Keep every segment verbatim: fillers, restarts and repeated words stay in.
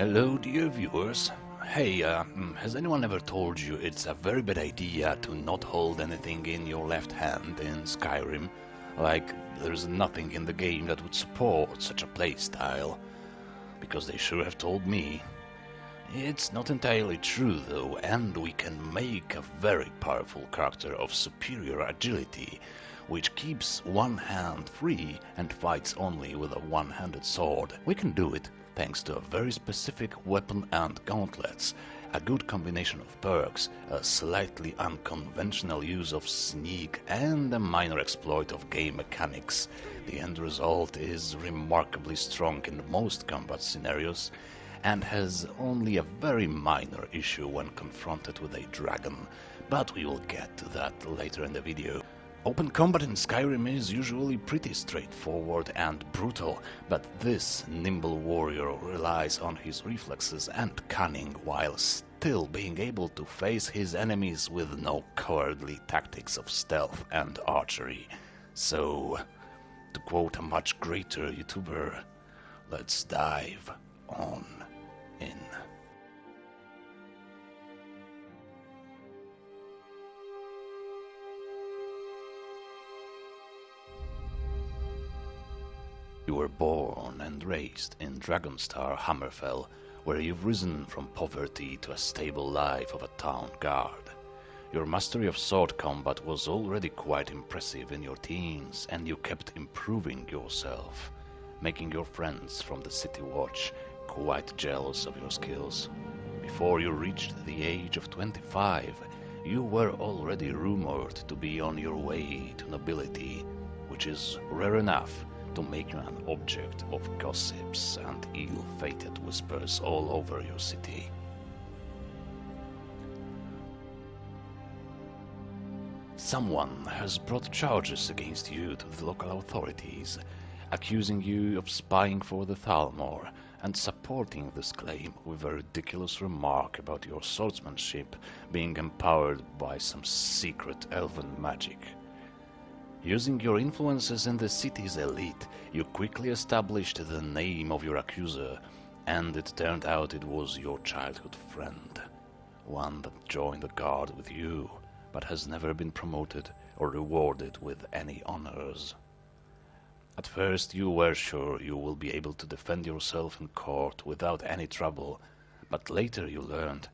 Hello dear viewers. Hey, uh, has anyone ever told you it's a very bad idea to not hold anything in your left hand in Skyrim? Like, there's nothing in the game that would support such a playstyle. Because they sure have told me. It's not entirely true though, and we can make a very powerful character of superior agility, which keeps one hand free and fights only with a one-handed sword. We can do it thanks to a very specific weapon and gauntlets, a good combination of perks, a slightly unconventional use of sneak, and a minor exploit of game mechanics. The end result is remarkably strong in most combat scenarios, and has only a very minor issue when confronted with a dragon, but we will get to that later in the video. Open combat in Skyrim is usually pretty straightforward and brutal, but this nimble warrior relies on his reflexes and cunning while still being able to face his enemies with no cowardly tactics of stealth and archery. So, to quote a much greater YouTuber, let's dive on in. You were born and raised in Dragonstar, Hammerfell, where you've risen from poverty to a stable life of a town guard. Your mastery of sword combat was already quite impressive in your teens, and you kept improving yourself, making your friends from the city watch quite jealous of your skills. Before you reached the age of twenty-five, you were already rumored to be on your way to nobility, which is rare enough to make you an object of gossips and ill-fated whispers all over your city. Someone has brought charges against you to the local authorities, accusing you of spying for the Thalmor and supporting this claim with a ridiculous remark about your swordsmanship being empowered by some secret elven magic. Using your influences in the city's elite, you quickly established the name of your accuser, and it turned out it was your childhood friend, one that joined the guard with you, but has never been promoted or rewarded with any honors. At first you were sure you will be able to defend yourself in court without any trouble, but later you learned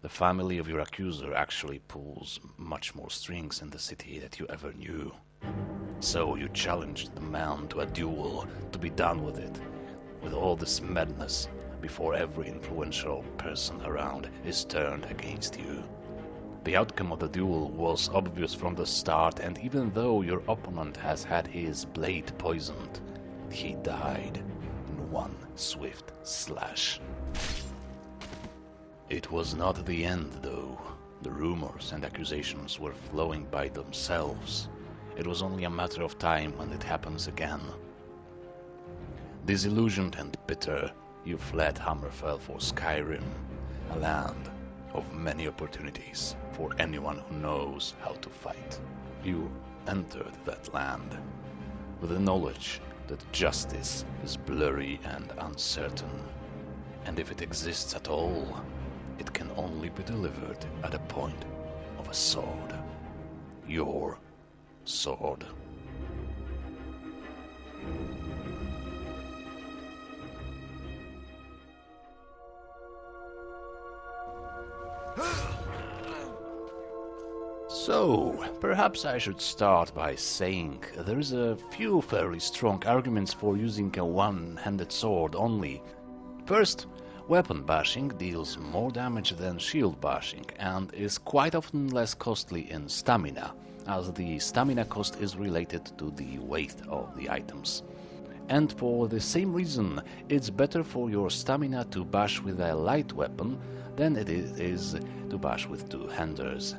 the family of your accuser actually pulls much more strings in the city than you ever knew. So you challenged the man to a duel, to be done with it, with all this madness, before every influential person around is turned against you. The outcome of the duel was obvious from the start, and even though your opponent has had his blade poisoned, he died in one swift slash. It was not the end, though. The rumors and accusations were flowing by themselves. It was only a matter of time when it happens again. Disillusioned and bitter, you fled Hammerfell for Skyrim, a land of many opportunities for anyone who knows how to fight. You entered that land with the knowledge that justice is blurry and uncertain, and if it exists at all, it can only be delivered at the point of a sword. Your sword. So, perhaps I should start by saying there's a few fairly strong arguments for using a one-handed sword only. First, weapon bashing deals more damage than shield bashing and is quite often less costly in stamina, as the stamina cost is related to the weight of the items. And for the same reason, it's better for your stamina to bash with a light weapon than it is to bash with two-handers.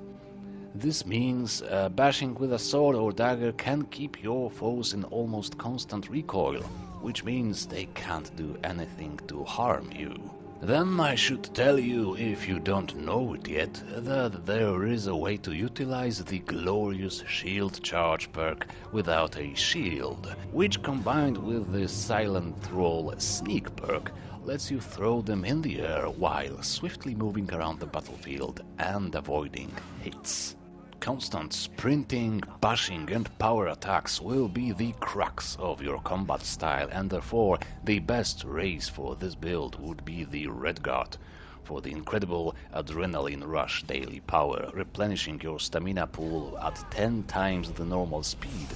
This means uh, bashing with a sword or dagger can keep your foes in almost constant recoil, which means they can't do anything to harm you. Then I should tell you, if you don't know it yet, that there is a way to utilize the glorious Shield Charge perk without a shield, which combined with the Silent Thrall Sneak perk lets you throw them in the air while swiftly moving around the battlefield and avoiding hits. Constant sprinting, bashing and power attacks will be the crux of your combat style, and therefore the best race for this build would be the Redguard, for the incredible adrenaline rush daily power, replenishing your stamina pool at ten times the normal speed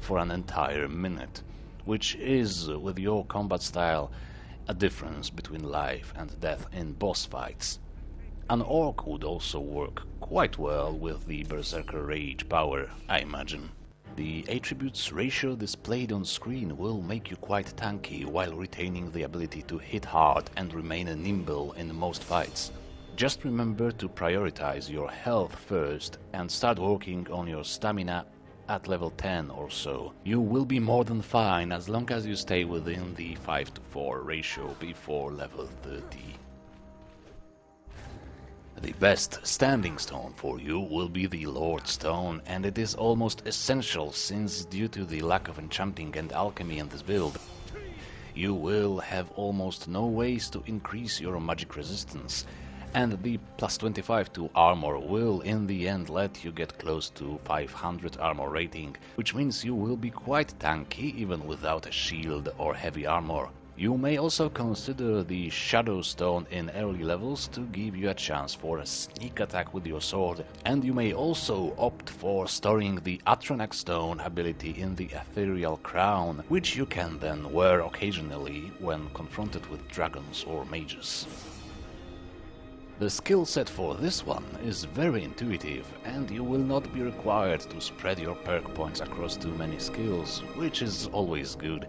for an entire minute, which is, with your combat style, a difference between life and death in boss fights. An orc would also work quite well with the Berserker Rage power, I imagine. The attributes ratio displayed on screen will make you quite tanky while retaining the ability to hit hard and remain nimble in most fights. Just remember to prioritize your health first and start working on your stamina at level ten or so. You will be more than fine as long as you stay within the five to four ratio before level thirty. The best standing stone for you will be the Lord Stone, and it is almost essential since, due to the lack of enchanting and alchemy in this build, you will have almost no ways to increase your magic resistance, and the plus twenty-five to armor will in the end let you get close to five hundred armor rating, which means you will be quite tanky even without a shield or heavy armor. You may also consider the Shadow Stone in early levels to give you a chance for a sneak attack with your sword, and you may also opt for storing the Atronach Stone ability in the Ethereal Crown, which you can then wear occasionally when confronted with dragons or mages. The skill set for this one is very intuitive, and you will not be required to spread your perk points across too many skills, which is always good,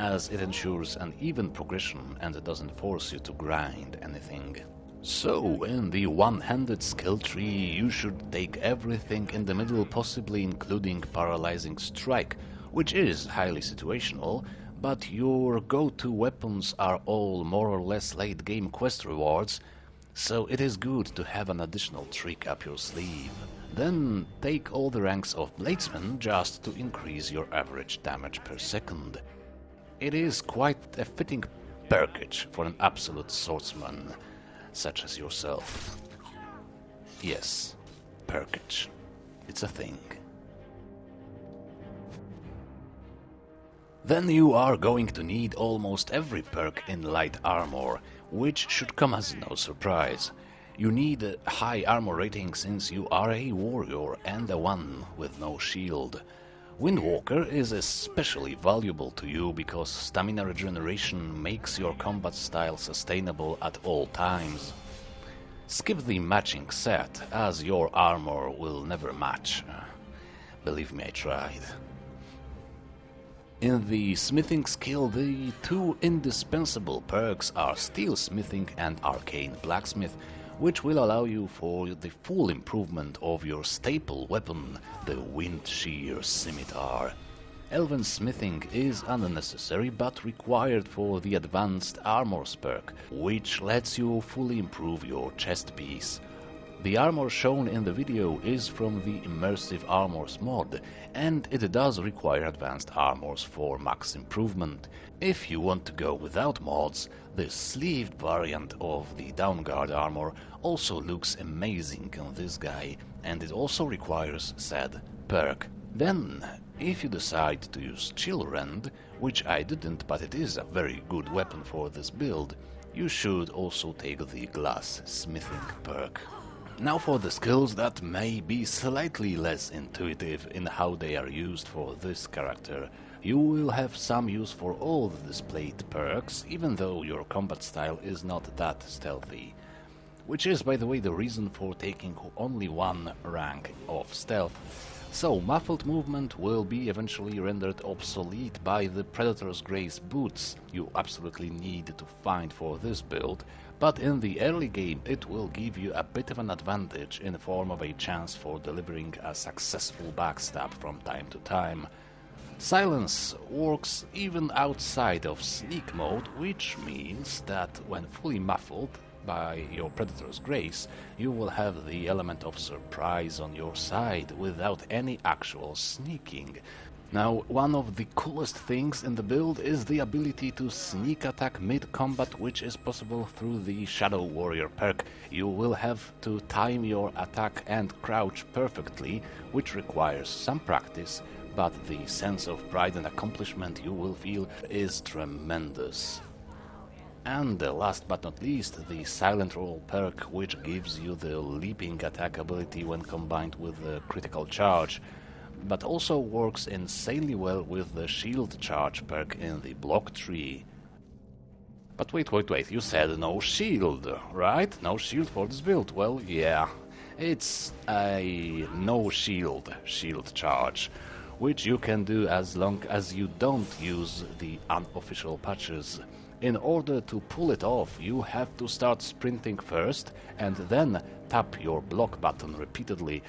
as it ensures an even progression and doesn't force you to grind anything. So, in the one-handed skill tree, you should take everything in the middle, possibly including Paralyzing Strike, which is highly situational, but your go-to weapons are all more or less late-game quest rewards, so it is good to have an additional trick up your sleeve. Then take all the ranks of Bladesman just to increase your average damage per second. It is quite a fitting perkage for an absolute swordsman, such as yourself. Yes, perkage. It's a thing. Then you are going to need almost every perk in light armor, which should come as no surprise. You need a high armor rating since you are a warrior and a one with no shield. Windwalker is especially valuable to you because stamina regeneration makes your combat style sustainable at all times. Skip the matching set, as your armor will never match. Believe me, I tried. In the smithing skill, the two indispensable perks are Steel Smithing and Arcane Blacksmith, which will allow you for the full improvement of your staple weapon, the Windshear Scimitar. Elven Smithing is unnecessary but required for the Advanced Armors perk, which lets you fully improve your chest piece. The armor shown in the video is from the Immersive Armors mod, and it does require Advanced Armors for max improvement. If you want to go without mods, the sleeved variant of the Dawnguard armor also looks amazing on this guy, and it also requires said perk. Then, if you decide to use Chillrend, which I didn't, but it is a very good weapon for this build, you should also take the Glass Smithing perk. Now for the skills that may be slightly less intuitive in how they are used for this character. You will have some use for all the displayed perks, even though your combat style is not that stealthy. Which is, by the way, the reason for taking only one rank of stealth. So, muffled movement will be eventually rendered obsolete by the Predator's Grace boots you absolutely need to find for this build, but in the early game it will give you a bit of an advantage in the form of a chance for delivering a successful backstab from time to time. Silence works even outside of sneak mode, which means that when fully muffled by your Predator's Grace, you will have the element of surprise on your side without any actual sneaking. Now, one of the coolest things in the build is the ability to sneak attack mid-combat, which is possible through the Shadow Warrior perk. You will have to time your attack and crouch perfectly, which requires some practice, but the sense of pride and accomplishment you will feel is tremendous. And last but not least, the Silent Roll perk, which gives you the leaping attack ability when combined with the critical charge, but also works insanely well with the shield charge perk in the block tree. But wait, wait, wait, you said no shield, right? No shield for this build. Well, yeah, it's a no shield shield charge, which you can do as long as you don't use the unofficial patches. In order to pull it off, you have to start sprinting first and then tap your block button repeatedly.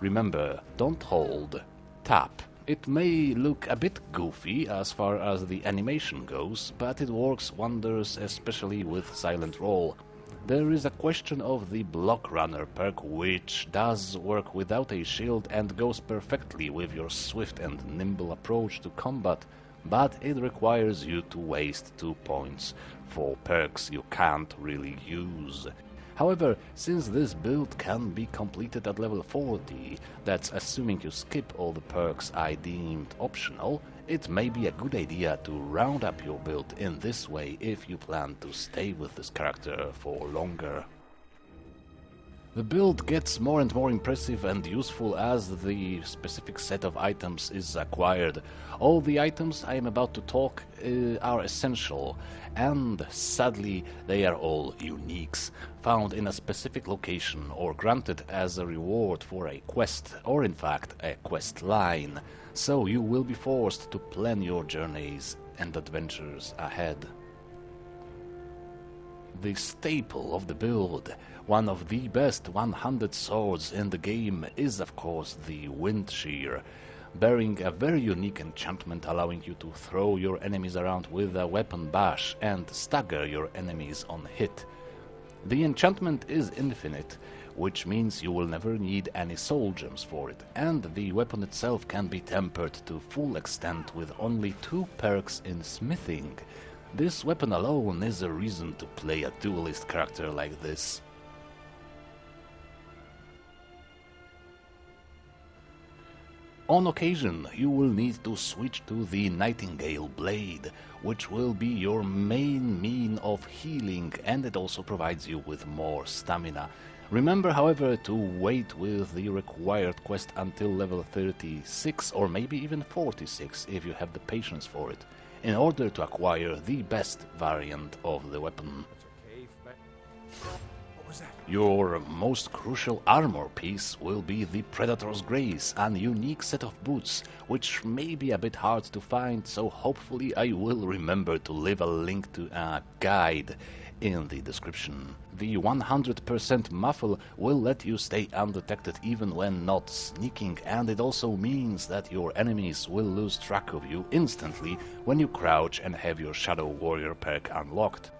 Remember, don't hold, tap. It may look a bit goofy as far as the animation goes, but it works wonders, especially with Silent Roll. There is a question of the Block Runner perk, which does work without a shield and goes perfectly with your swift and nimble approach to combat, but it requires you to waste two points for perks you can't really use. However, since this build can be completed at level forty, that's assuming you skip all the perks I deemed optional, it may be a good idea to round up your build in this way if you plan to stay with this character for longer. The build gets more and more impressive and useful as the specific set of items is acquired. All the items I am about to talk uh, are essential, and sadly they are all uniques, found in a specific location or granted as a reward for a quest, or in fact a quest line, so you will be forced to plan your journeys and adventures ahead. The staple of the build, one of the best one hundred swords in the game, is of course the Windshear, bearing a very unique enchantment allowing you to throw your enemies around with a weapon bash and stagger your enemies on hit. The enchantment is infinite, which means you will never need any soul gems for it, and the weapon itself can be tempered to full extent with only two perks in smithing. This weapon alone is a reason to play a duelist character like this. On occasion, you will need to switch to the Nightingale Blade, which will be your main mean of healing, and it also provides you with more stamina. Remember, however, to wait with the required quest until level thirty-six or maybe even forty-six if you have the patience for it, in order to acquire the best variant of the weapon. Your most crucial armor piece will be the Predator's Grace, an unique set of boots, which may be a bit hard to find, so hopefully I will remember to leave a link to a guide in the description. The one hundred percent muffle will let you stay undetected even when not sneaking, and it also means that your enemies will lose track of you instantly when you crouch and have your Shadow Warrior perk unlocked.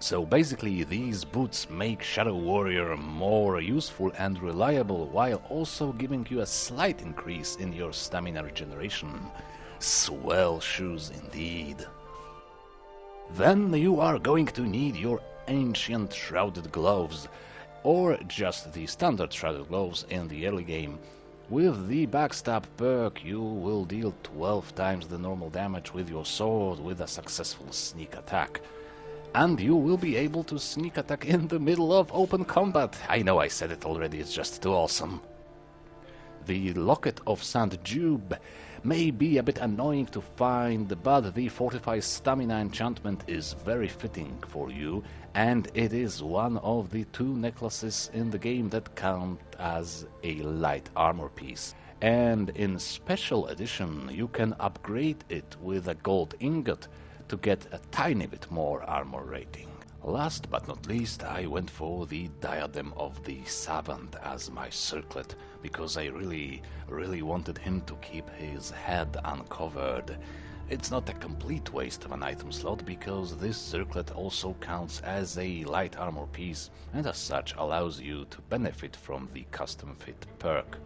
So basically, these boots make Shadow Warrior more useful and reliable while also giving you a slight increase in your stamina regeneration. Swell shoes indeed. Then you are going to need your Ancient Shrouded Gloves, or just the standard Shrouded Gloves in the early game. With the Backstab perk, you will deal twelve times the normal damage with your sword with a successful sneak attack. And you will be able to sneak attack in the middle of open combat. I know I said it already, it's just too awesome. The Locket of Saint Jiub may be a bit annoying to find, but the Fortify Stamina enchantment is very fitting for you, and it is one of the two necklaces in the game that count as a light armor piece. And in Special Edition, you can upgrade it with a gold ingot to get a tiny bit more armor rating. Last but not least, I went for the Diadem of the Savant as my circlet, because I really, really wanted him to keep his head uncovered. It's not a complete waste of an item slot, because this circlet also counts as a light armor piece, and as such allows you to benefit from the custom fit perk.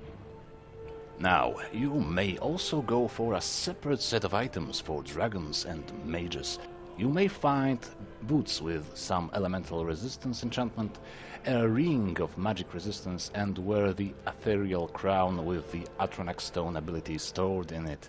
Now, you may also go for a separate set of items for dragons and mages. You may find boots with some elemental resistance enchantment, a ring of magic resistance, and wear the Ethereal Crown with the Atronach Stone ability stored in it.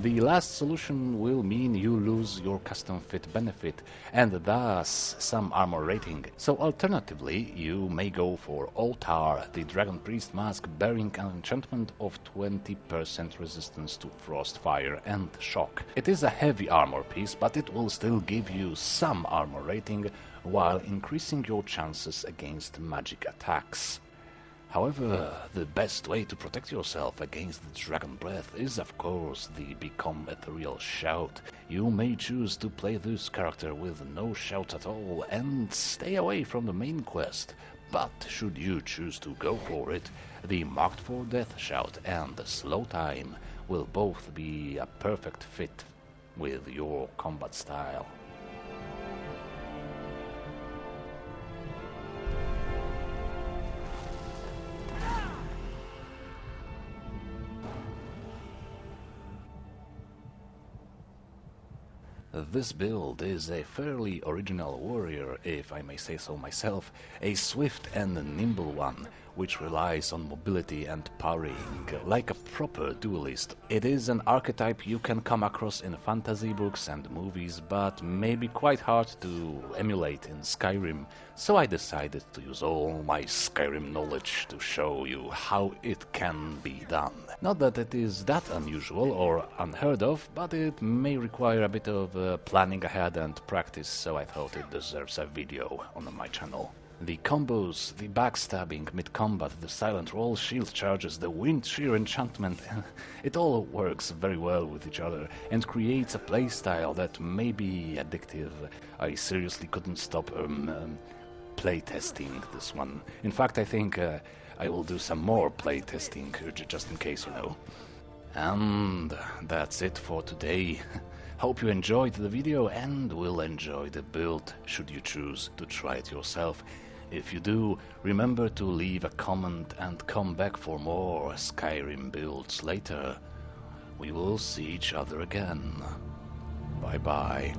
The last solution will mean you lose your custom fit benefit, and thus some armor rating. So alternatively, you may go for Otar, the Dragon Priest mask bearing an enchantment of twenty percent resistance to frost, fire and shock. It is a heavy armor piece, but it will still give you some armor rating, while increasing your chances against magic attacks. However, the best way to protect yourself against the Dragon Breath is, of course, the Become Ethereal Shout. You may choose to play this character with no shouts at all and stay away from the main quest, but should you choose to go for it, the Marked for Death Shout and the Slow Time will both be a perfect fit with your combat style. This build is a fairly original warrior, if I may say so myself, a swift and nimble one, which relies on mobility and parrying, like a proper duelist. It is an archetype you can come across in fantasy books and movies, but may be quite hard to emulate in Skyrim, so I decided to use all my Skyrim knowledge to show you how it can be done. Not that it is that unusual or unheard of, but it may require a bit of uh, planning ahead and practice, so I thought it deserves a video on my channel. The combos, the backstabbing mid-combat, the silent roll, shield charges, the Windshear enchantment, it all works very well with each other and creates a playstyle that may be addictive. I seriously couldn't stop um, um, playtesting this one. In fact, I think uh, I will do some more playtesting, just in case, you know. And that's it for today. Hope you enjoyed the video and will enjoy the build should you choose to try it yourself. If you do, remember to leave a comment and come back for more Skyrim builds later. We will see each other again. Bye bye.